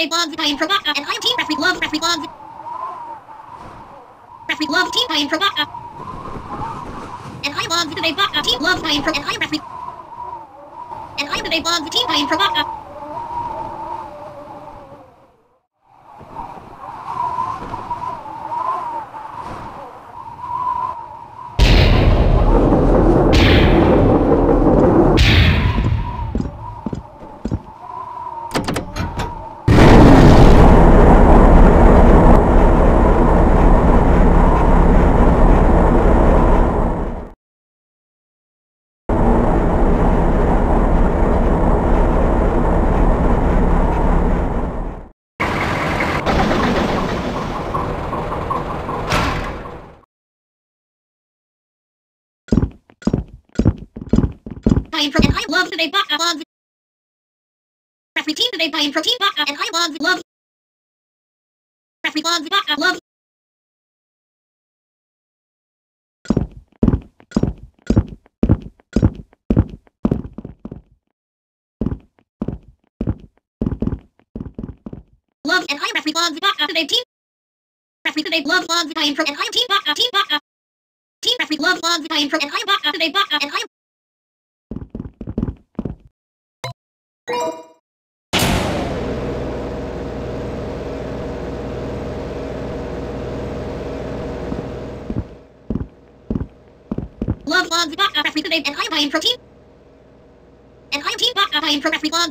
They love time for Waka, and I am team referee glove. Referee glove team time for Waka, and I love the Waka team love time for, and I am referee, and I am the love team time for Waka. And I love the Waka love. Referee team the Waka from team Waka, and I love. Referee love Waka love. Love, and I referee love Waka the team. Referee the love time from, and I team Waka. Team referee love time from, and I Waka the Waka, and I. Love Waka referee today, and I am from team, and I am team Waka, I am from referee love.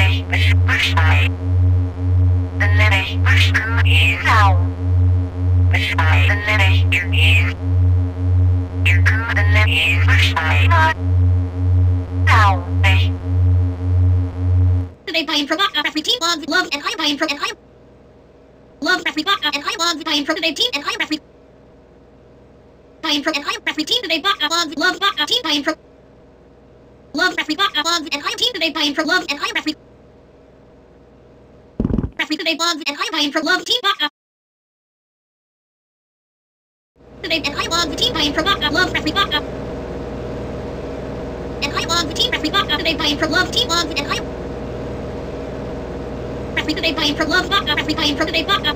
Today I am from Waka referee team love, and I am from, and I love referee Waka, and I love time for the team, and I referee time for, and I referee team today Waka love Waka team time for love referee Waka love, and I team today time for love, and I referee today love, and I time for love team Waka today, and I love team time for Waka love referee Waka, and I love team referee Waka today time for love team love, and I referee today playing for love Waka, referee playing for today Waka.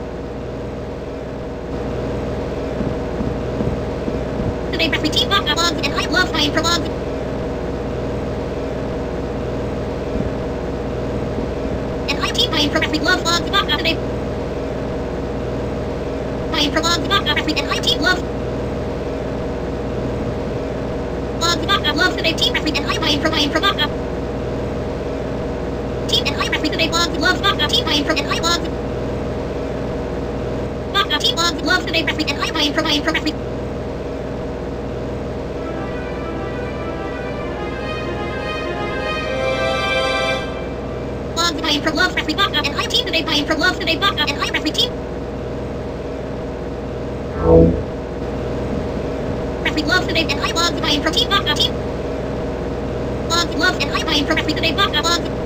Today referee team Waka love, and I love playing for love. And I team playing for referee love Waka today. Playing for love Waka referee, and I team love. Love Waka love today team referee, and I playing for Waka. And I referee today love Waka team playing from, and I love Waka team love today referee, and I playing from referee. Love playing from love referee Waka, and I team today playing from love today Waka, and I referee team. Referee love today, and I love playing from team Waka team. Love, and I playing from referee today Waka love.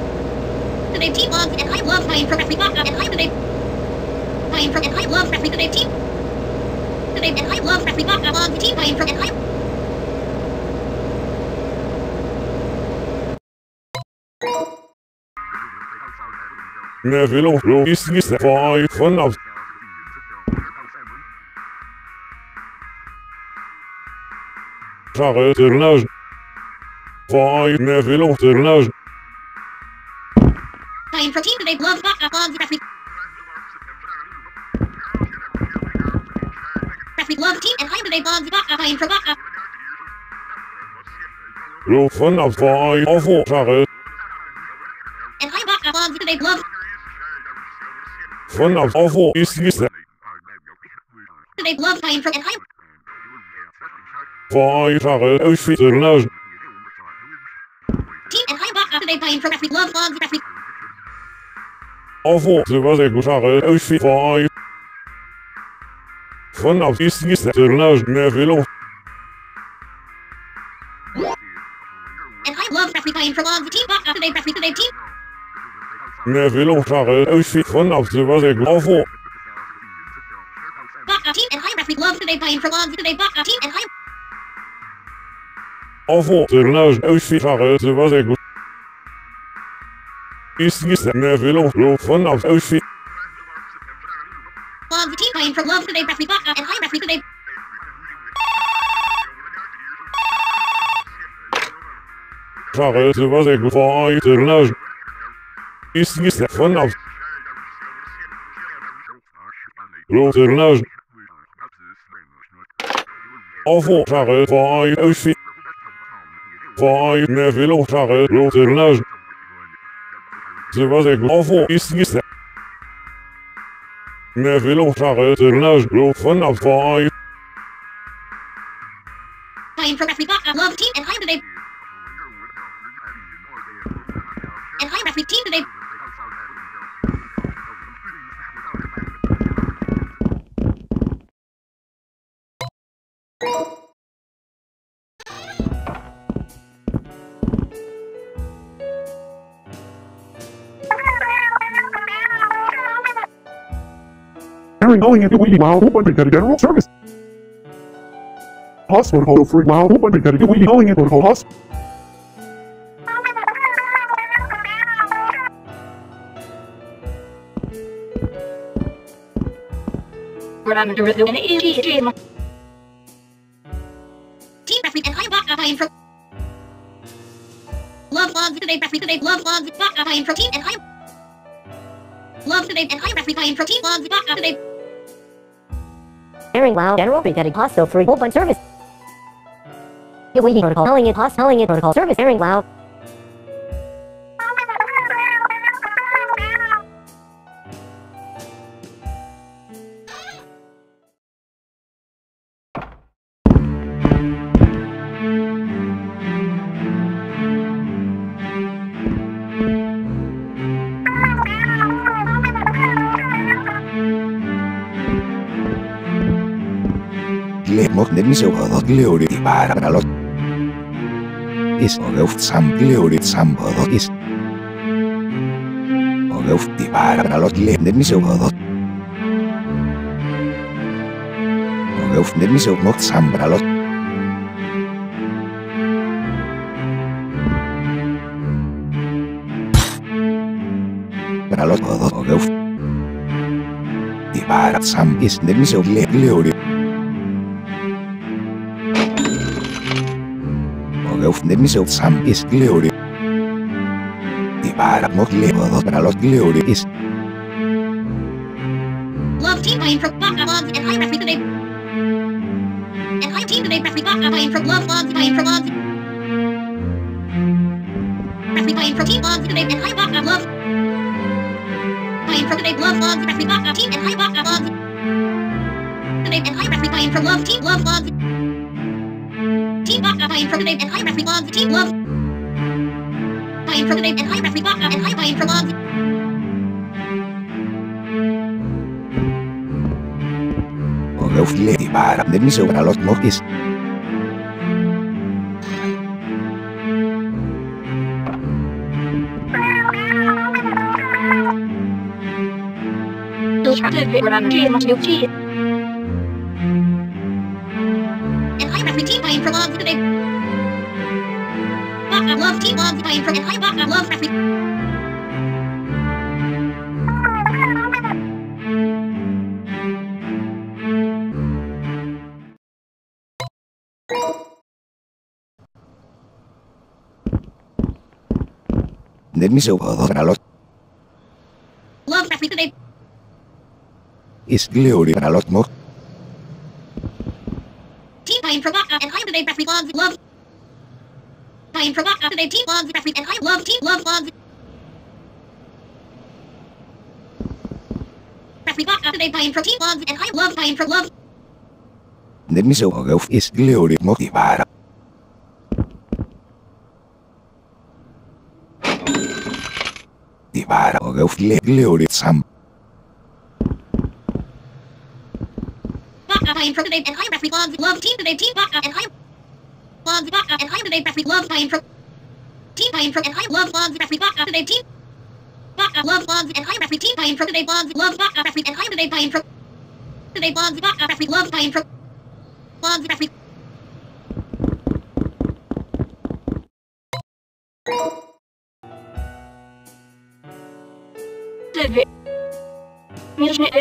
Today team love, and I love time for referee Waka, and I today time for, and I love referee today team today, and I love referee Waka love team time for, and I level of is this the fight for now. J'arrête tournage. Fight level of tournage. Time for team today love Waka love referee. Referee love team, and I today love Waka time for Waka. Low fun of 5 of 4 carrot. And I Waka love today love. Fun of 4 is this. Today love time for, and I 5 carrot outfit large. Team, and I Waka today time for referee love referee. Ovo, the was a guitar, outfit boy. Fun of this is the large nevelo. And I love referee time for love team Waka today referee today team. Nevelo car outfit fun of the was a glavo. Waka team, and I referee love today time for love today Waka team, and I. Ovo, the large outfit car, the was a Love the team playing for love today, press me block and I press me today. Playing for press me block and love the team and I am today. And I am press team today. Going into Weedy Mile, General Service. Hospital Free Mile, going into Hospital. Team Press Me and I walk up, I am from. Love Logs today, Press Me today, Love Logs, walk up, I am from Team and I am. Love today and I am Press Me, I am from Team Logs, walk up today. Airing loud general brigade hostel free whole bunch service. Waiting protocol calling it host calling it protocol service airing loud. Love team playing for Baka Logs and I press me today. And I team today press me Baka playing for Love Logs playing for Logs. Press me playing for Team Logs today and I Baka Logs. Playing for today Love Logs press me Baka Team and I Baka Logs. Today and I press me playing for Love Team Love Logs. Team Baka playing for today and I press me Logs Team Love. Playing for today and I press me Baka and I playing for Logs. And I press team playing for Logs today. I love team Logs playing for and I love press me. Love press me today. Team playing for Baka and I today press me Logs love. Playing for Baka today team Logs press me and I love team love Logs. Press me Baka today playing for team Logs and I love playing for love. Baka playing for today and I press me Logs love team today team Baka and I Logs Baka and I today press me love playing for and I love Logs press me Baka today team Baka love Logs and I press me team playing for today Logs love Baka press me and I today playing for today Logs Baka press me love playing for Logs press me. China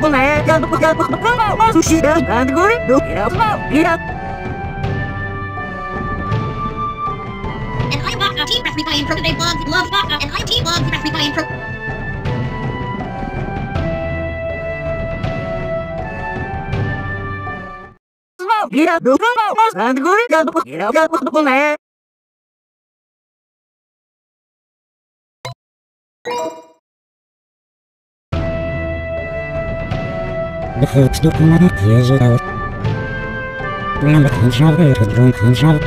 And I walk up T-Press Replay and Pro today blogs, love walk up and I T-Blogs Press Replay and Pro. Get the boss and the good girl, the boy. The folks do come up years ago. When the kids are there to drink and shout.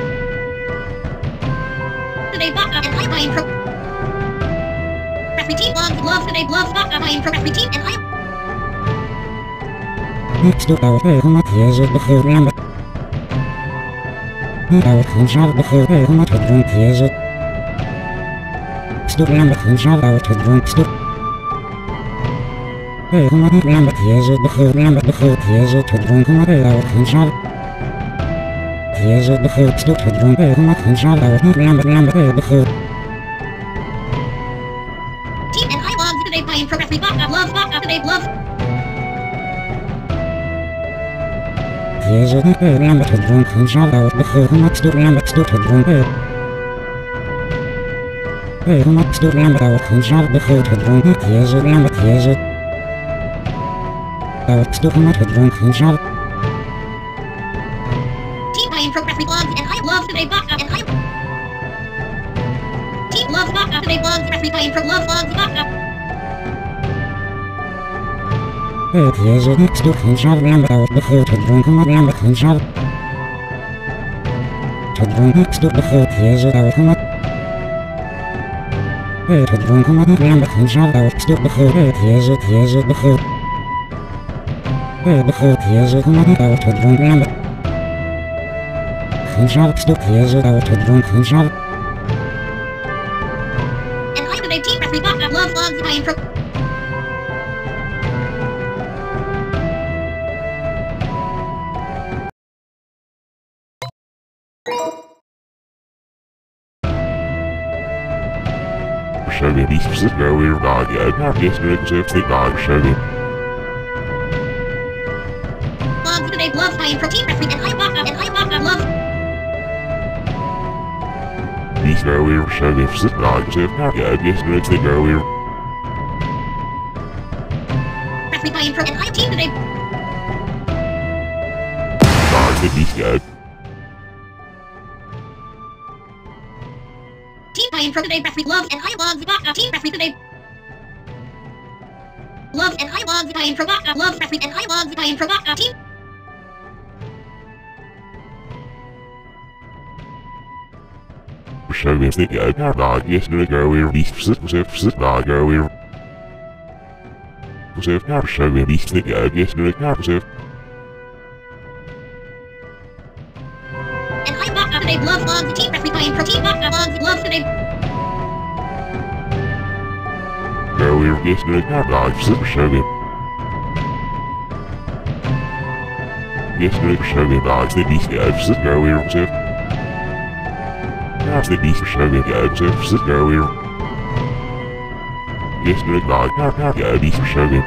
They bought up and I buy in pro. Pressy team loves that they love bought up in pro pressy team and I. Next to our day, come up years of the food and the. Our kids are the food, they come up to drink years of. Stood and the kids are out to drink stood. They come up and the kids are the food and the food kids are to drink and they are kids are. Kids are the food stood to drink, they come up and shout out and they are the food. Team and I love that they play in progress, we love up, they love. Kids are the food and to drink and shout out the food and the stood to drink. They come up to land out and shout the food to drink and tears it and tears it. Out to come up to drink and shout. Team buying progress we blogs and I love that they buck up and I. Team loves buck up they blogs press we buying for love blogs buck up. It tears it next to and shout land out the food to drink and shout. To drink next to the food tears it out and. They had drunk on the ground and shout out to the food, tears at the food. They the food tears at the money out to drunk and shout to tears out to drunk and shout. And I would have deep as we got that love logs by intro. The beasts that go here by the darkness except the dark shadow. Logs that they love by protein and I walk up and I walk up love. These go here shadows that dogs have darkness dreads they go here. Press me by intro and I team today. Dogs that beast go. From today, press me love and I love the box up team press me today. Love and I love the buying for box up love press me and I love the buying for box up team. Show me the guy dog yesterday go here beast sit dog go here. Save car show me beast the guy yesterday car save. And I box up today love the team press me buying for team box up love today. Yes, no, I should show him. Yes, no, show him. I said, he's the absent go here, sir. I said, he's showing the absent go here. Yes, no, I need to show him.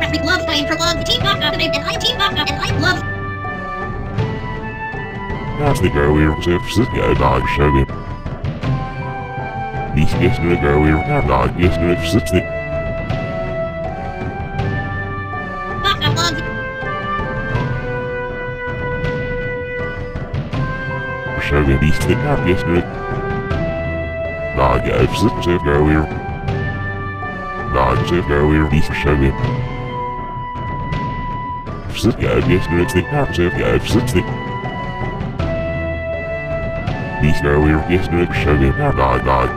Press me gloves by for long, the team box up and I team box up and I love. I said, go here, sir. I show him. Beast yesterday go here, dog yesterday sits there. Fuck up logs. Show the beast that dog yesterday. Dog I've sits there go here. Dog said go here, beast show him. Sit guy yesterday it's the dog said I've sits there. Beast go here yesterday show him, dog.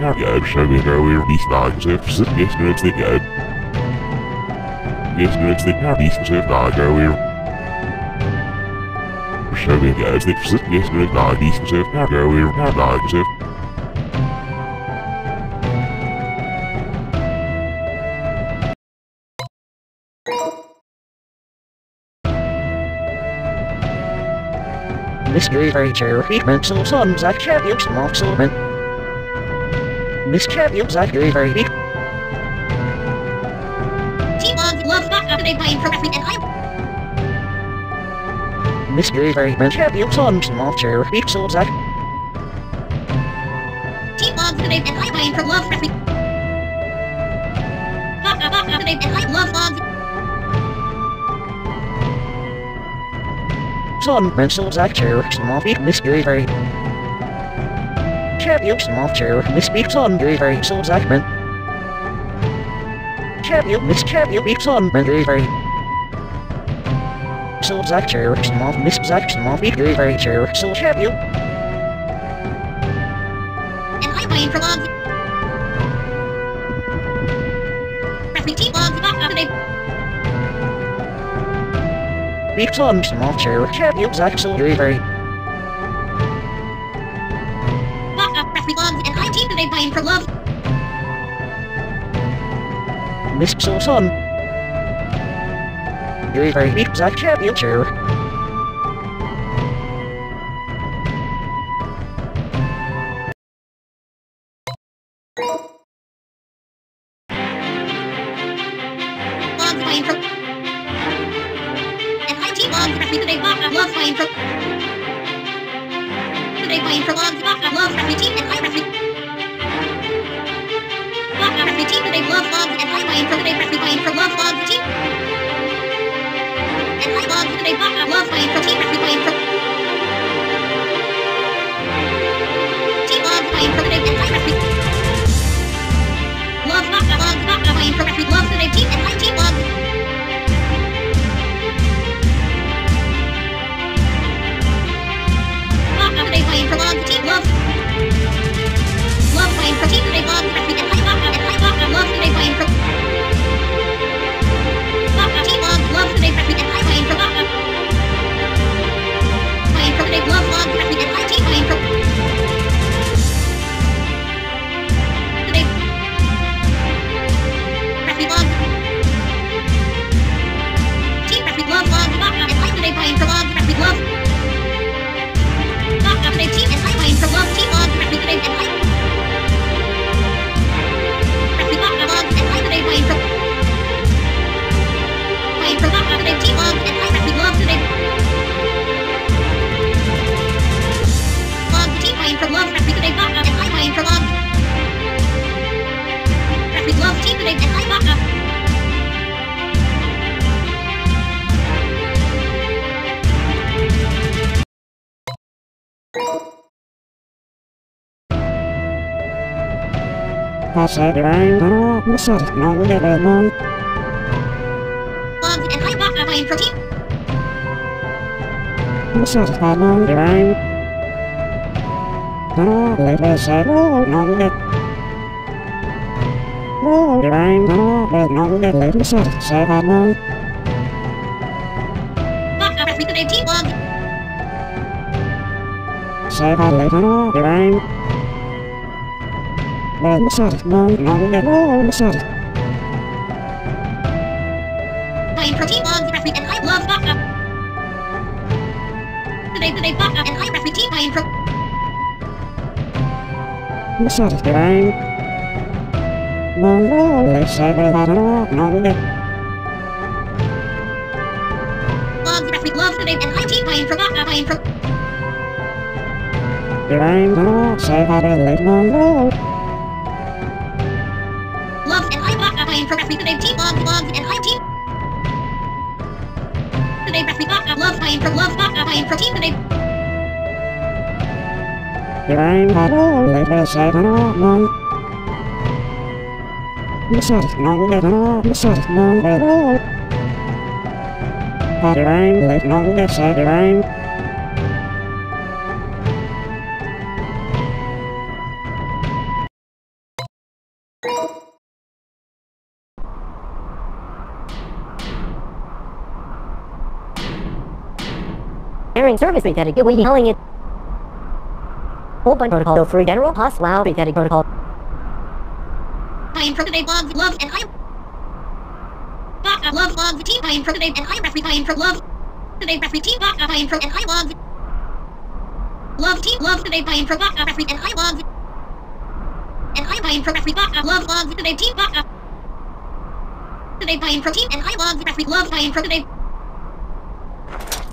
I've shown it earlier, these dogs have sit yesterday, they go. Yesterday, they have these have dog earlier. Show it as they sit yesterday, dog these have dog earlier, now dogs have. Mystery creature, he pencils on Zach Champions, Mark Silverman. Mr. Music Delivery. T-Bugs loves back after they play pro wrestling and I... Mr. Delivery mentioned you some small chair pixels at... T-Bugs and I play pro wrestling. Back after they and I love bugs. Some pencils at chair small feet Mr. Delivery. Champion small chair, Miss Beeps on delivery, so Zachman. Champion, Miss Champion Beeps on delivery. So Zach chair, small, Miss Zach small beep delivery chair, so Champion. And I'm waiting for logs. Pressing T logs back up today. Beeps on small chair, Champion Zach so delivery. And I team that they played for love. Miss Soulson. You're very big Zach champion chair. Logs playing for. And I team logs that they walk up loves playing for. They playing for logs, back up loves, press team, and I press me. Back up press team, they love logs, and I playing for they press me playing for loves, logs, team. And I logs, they back up loves, playing for team, press me playing for. Team logs, playing for they, and I press me. Logs, back up, playing for press me, loves, they team, and I team logs. They playing for logs, team loves. Love playing for team, they logs, press me, and I logs, loves, they playing for. Team logs, loves, they press me, and I playing for logs. Playing for they love logs, press me, and I team playing for. They press me logs. Team press me love logs, and I they playing for logs, press me loves. They cheat and I wait for love, cheat on, press me today and I. Press me back on logs and I today wait for. Wait for back on today, cheat on, and I press me love today. Logs, cheat, wait for love, press me today back on, and I wait for logs. Press me love, cheat today and I back up. Said I don't know, so no we never know. Logs and I back up playing for team. So I know the rhyme. No, never said no, no, no. No, the rhyme, no, but no, never said I know. Back up with the team logs. Say I later, no, the rhyme. No, no, no, sorry. Playing for team logs, press me, and I love back up. Today, back up, and I press me, team playing for. No, sorry, fine. No, no, sorry, no, no, no. Logs, press me, love today, and I team playing for back up, playing for. Fine, no, sorry, no, no. For press me today, team logs, and I team. Today, press me back up, loves, back up, playing for team today. I'm not all, I press, I don't know. I'm sorry, no, I don't know, I'm sorry, no, I don't know. But I'm late, no, yes, I don't know. Service repeated good we calling it whole bunch protocol so free general pass loud repeated protocol. Playing for today logs love and I back up love logs team playing for today and I press me playing for love today press me team back up playing for and I logs love team love today playing for back up press me and I logs and I am buying pro wrestling. Love today team. Today buying pro team and I love wrestling. Love buying pro today. Love, love,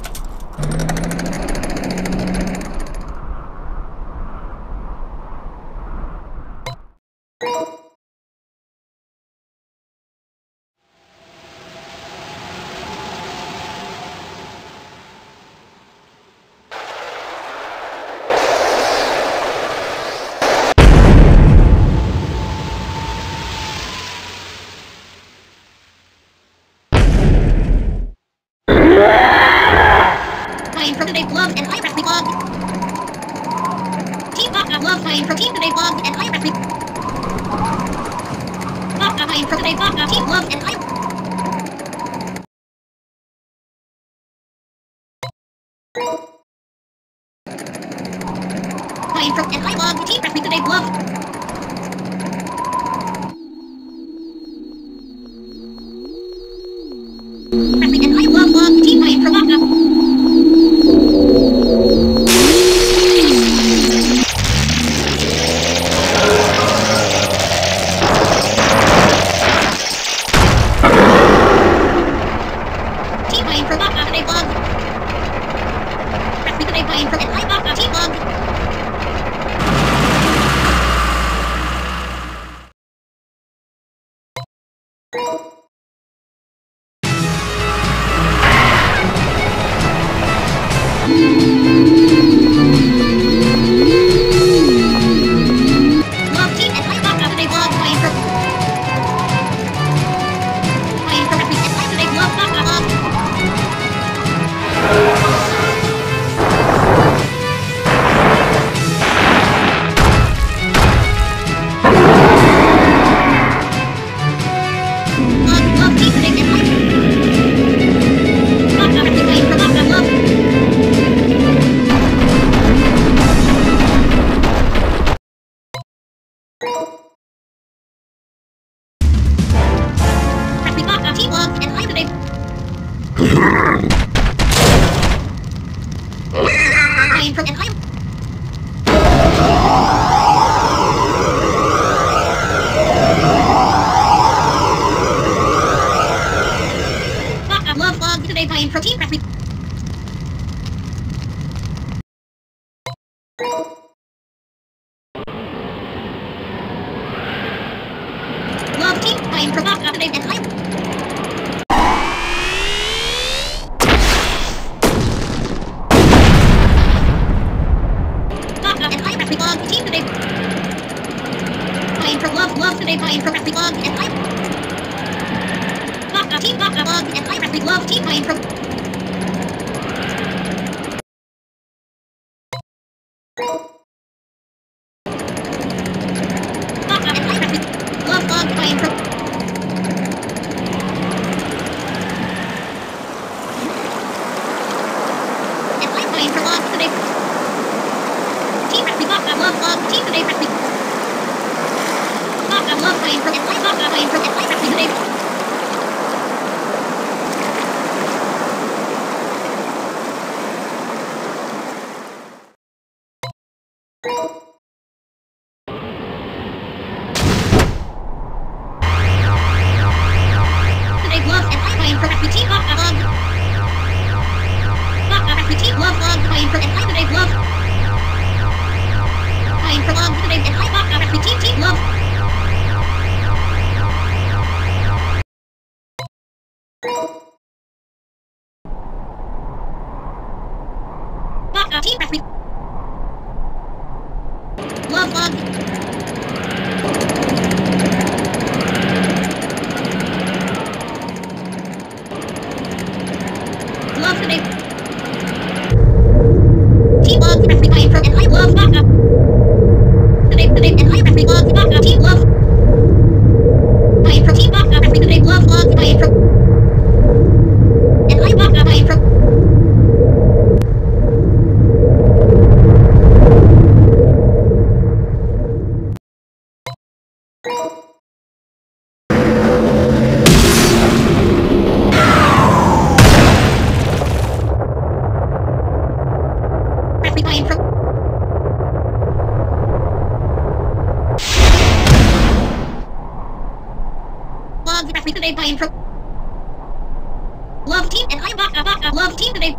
I back to a playing pro love team, and I am back love team today.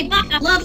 big buck of love.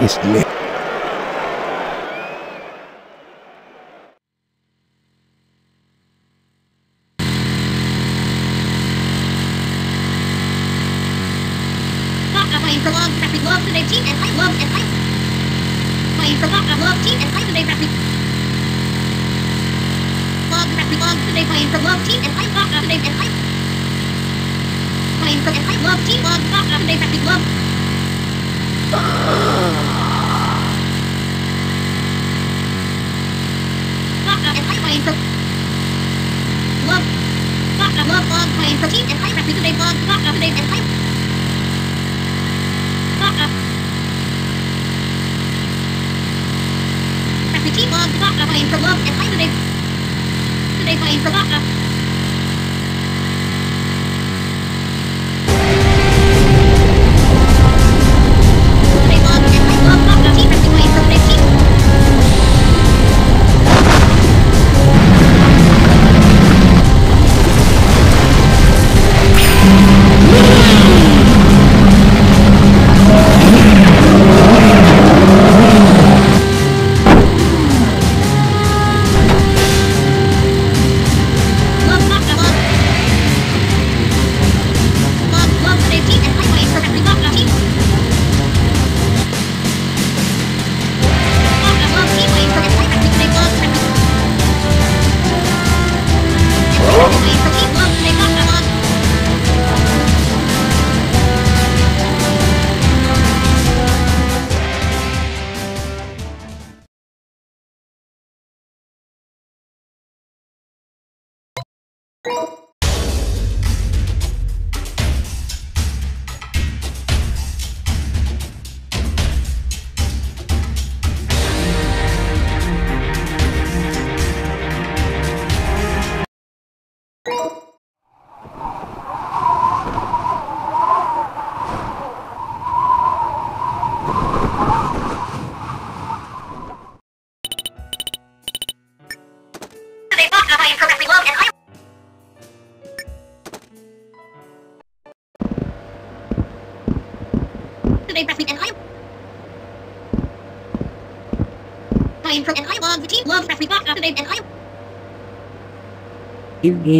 It's lit. I love long plays for cheap and high practice today long talk up today and high talk up practice cheap long talk up playing for love and high today today playing for talk up.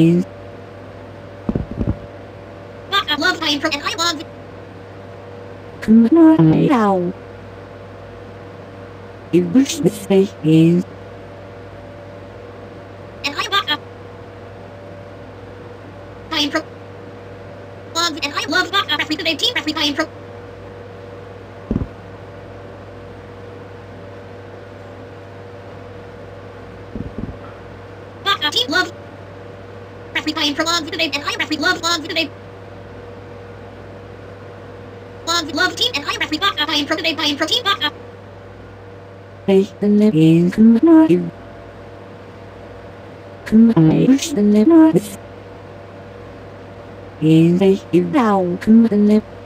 Is I love playing for and I love now. It was the face is and I walk up playing for love and I love walk up every today team every playing for walk up team love. Referee playing for love today, and I referee love love today. Love love team, and I referee back up playing for today, playing for team back up. Face the living, come on, push the lip. Is a down, come the lip.